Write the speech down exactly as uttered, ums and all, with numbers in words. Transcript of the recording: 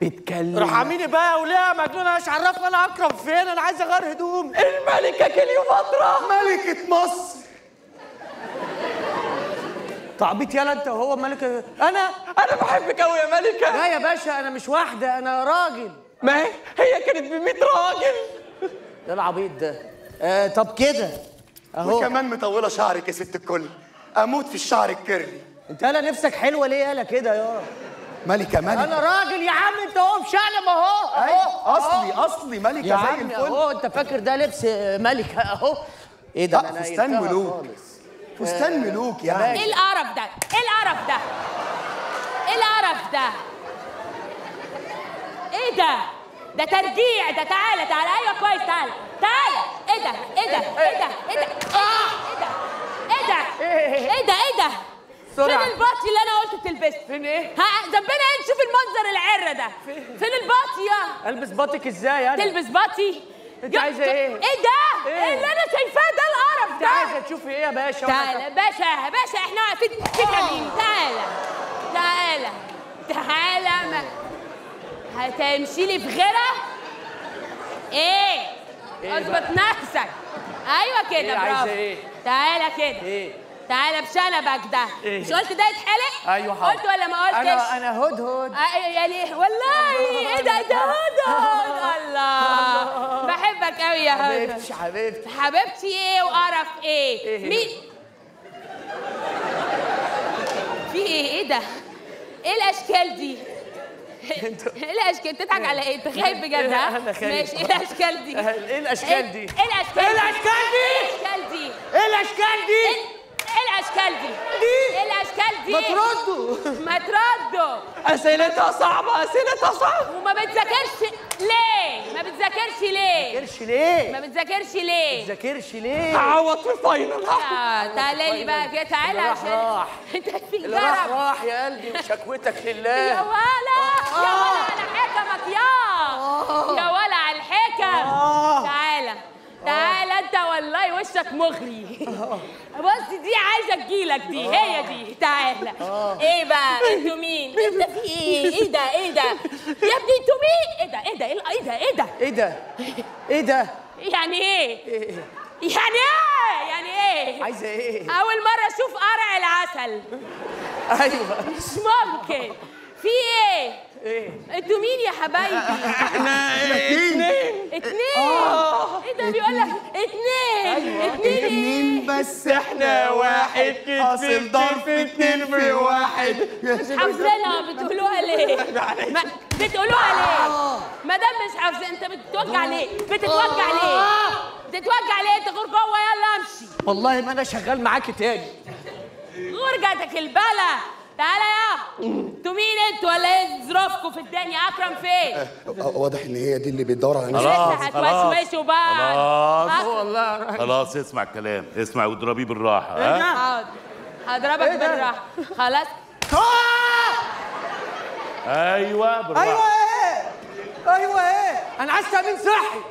بتكلم. روح عاملني بقى يا وليه مجنونه، مش عرفني انا اكرم فين، انا عايز اغير هدومي. الملكه كليوباترا ملكه مصر. تعبيط يالا انت وهو ملكه. انا انا بحبك قوي يا ملكه. لا يا باشا انا مش واحده، انا راجل. ما هي هي كانت ب مية راجل. ده العبيط ده. آه طب كده اهو. وكمان مطوله شعرك يا ست الكل، اموت في الشعر الكيرلي. انت يالا نفسك حلوه ليه يالا كده يالا؟ ملكه ملكه انا راجل يا عم انت، اهو بشقلب اهو اهو اصلي أهو. اصلي ملكه يا زي الفل اهو. انت فاكر ده لبس ملكه اهو؟ ايه ده؟ لا فستان ملوك، فستان ملوك يعني. ايه القرف ده؟ ايه القرف ده؟ ايه القرف ده؟ ايه ده؟ ده ترجيع ده. تعالى تعالى ايوه كويس تعالى تعالى. ايه ده؟ ايه ده؟ ايه ده؟ ايه ده؟ ايه ده؟ ايه ده؟ ايه ده؟ فين الباطي اللي انا قلت تلبسه؟ فين ايه؟ ذنبنا ايه نشوف المنظر العره ده؟ فين الباطي يا؟ البس باطيك ازاي انا؟ تلبس باطي؟ انت عايزه ايه؟ ايه ده؟ ايه اللي انا شايفاه ده القرف ده؟ انت عايزه تشوفي ايه يا باشا؟ تعالى باشا باشا احنا واقفين في كمين. تعالى تعالى تعالى ما هتمشي لي في غيرها؟ ايه؟ اظبط نفسك. ايوه كده برافو. عايزه ايه؟ تعالى كده. ايه؟ تعالى بشنبك ده. إيه؟ مش قلت ده يتحلق؟ ايوه حاضر. قلت ولا ما قلتش؟ انا انا هدهد. يا ليه والله ايه ده؟ ده هدهد. الله بحبك قوي يا هدهد. حبيبتي حبيبتي حبيبتي ايه وقرف ايه؟ إيه مين؟ في ايه؟ ايه ده؟ ايه الاشكال دي؟ ايه الاشكال؟ بتضحك على ايه؟ انت خايف بجد ها؟ انا خايف. ماشي ايه الاشكال دي؟ ايه الاشكال دي؟ ايه الاشكال دي؟ ايه الاشكال دي؟ ايه الاشكال دي؟ ايه الاشكال دي؟ دي؟ ايه الاشكال دي؟ ما تردوا ما تردوا. اسئلتها صعبه اسئلتها صعبه. وما بتذاكرش ليه؟ ما بتذاكرش ليه؟ ما بتذاكرش ليه؟ ما بتذاكرش ليه؟ ما بتذاكرش ليه؟ هعوض في الفاينل. اه تعالى لي بقى كده تعالى عشان راح انت في جرب. راح راح يا قلبي وشكوتك لله. يا ولا يا ولا على حكمك يا يا ولا على الحكم. تعالى تعالى انت والله وشك مغري. بص دي عايزه تجيلك دي. هي دي تعالى. ايه بقى انتوا مين؟ انت في ايه؟ ايه ده؟ ايه ده؟ يا ابني انتوا مين؟ ايه ده؟ ايه ده؟ ايه ده؟ ايه ده؟ ايه ده؟ ايه ده؟ يعني ايه؟ يعني ايه؟ يعني ايه؟ عايزه ايه؟ اول مره اشوف قرع العسل. ايوه مش ممكن. في ايه؟ ايه؟ انتوا مين يا حبايبي؟ احنا اتنين اتنين. اه ايه ده بيقول لك اتنين؟ اتنين اتنين بس احنا واحد. اصل ضرب اتنين في واحد. مش حافظينها بتقولوها ليه؟ ما بتقولوها ليه؟ ما دام مش حافظين انت بتتوجع ليه؟ بتتوجع ليه؟ بتتوجع ليه؟ انت غور جوه يلا امشي. والله ما انا شغال معاكي تاني. غرجتك البلا. تعالى يا انتوا مين انتوا ولا ايه ظروفكم في الدنيا؟ اكرم فين؟ واضح ان هي دي اللي بتدور على نفسها. خلاص هتوسوسوا بقى. خلاص والله خلاص اسمع الكلام، اسمع واضربيه بالراحه. ها هضربك بالراحه. خلاص ايوه بالراحه. ايوه ايه؟ ايوه ايه؟ انا عايز تامين صحي.